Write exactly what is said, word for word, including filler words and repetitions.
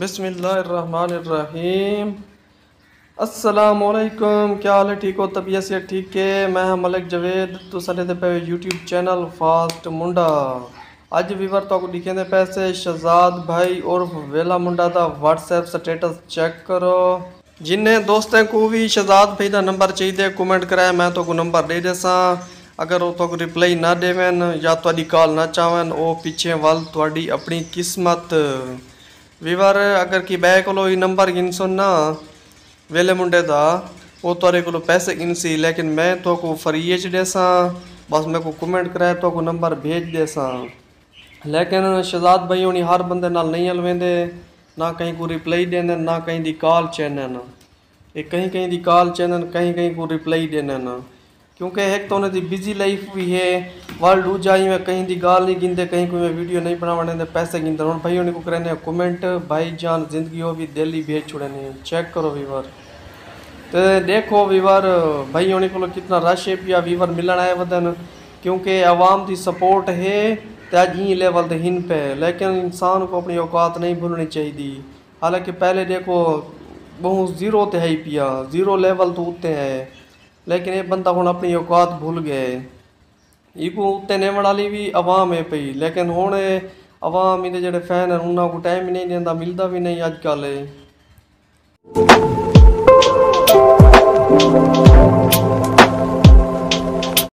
बिस्मिल्लाहिर्रहमानिर्रहीम। अस्सलामुअलैकुम, क्या हाल है? ठीक हो? तबीयत से ठीक है? मैं हम मलिक जवेद तो सारे पे यूट्यूब चैनल फास्ट मुंडा। अज वीवर तो दिखे पैसे शहजाद भाई और वेला मुंडा का व्हाट्सएप स्टेटस चेक करो। जिन्हें दोस्तों को भी शहजाद भाई का नंबर चाहिए कमेंट कराए, मैं तो नंबर दे देसा। अगर वो तो रिप्लाई ना देवन या थोड़ी कॉल ना चाहन, वो पीछे वाल थोड़ी अपनी किस्मत। विवर अगर कि बह को ये नंबर गिन सुनना वेले मुंडे दा, वो थोड़े को पैसे गिन सी, लेकिन मैं तो को फ्री च देसा। बस मेरे को कमेंट कराए तो को नंबर भेज देसा। लेकिन शहजाद भाई होनी हर बंदे नाल नहीं हलवेंदे, ना कहीं को रिप्लाई देन, ना कहीं दी कॉल चैनन। ये कहीं कहीं दी कॉल चैनन, कहीं कहीं को रिप्लाई देन, क्योंकि एक तो उन्हें बिजी लाइफ भी है। वाल दूजा ही में कहीं दी गाल नहीं गिनते, कहीं कोई वीडियो नहीं बनाने पैसे गिनते। हम भाई उनको करने कमेंट भाई जान जिंदगी वो भी दिल्ली भेज छुड़े ने। चेक करो वीवर, तो देखो वीवर भाई होने को कितना रश है पिया। वीवर मिलन आए वदन, क्योंकि आवाम की सपोर्ट है तो आज ई लेवल तो हिन पे। लेकिन इंसान को अपनी औकात नहीं भूलनी चाहिए। हालांकि पहले देखो बहुत ज़ीरो तो है ही पिया, ज़ीरो लेवल तो उतने है, लेकिन ये बंदा हूँ अपनी औकात भूल गए। इको उत्ते नेवण वाली भी आवाम है पई, लेकिन हूँ आवाम इनके जोड़े फैन हैं उन्होंने को टाइम ही नहीं देता, मिलता भी नहीं अजकल।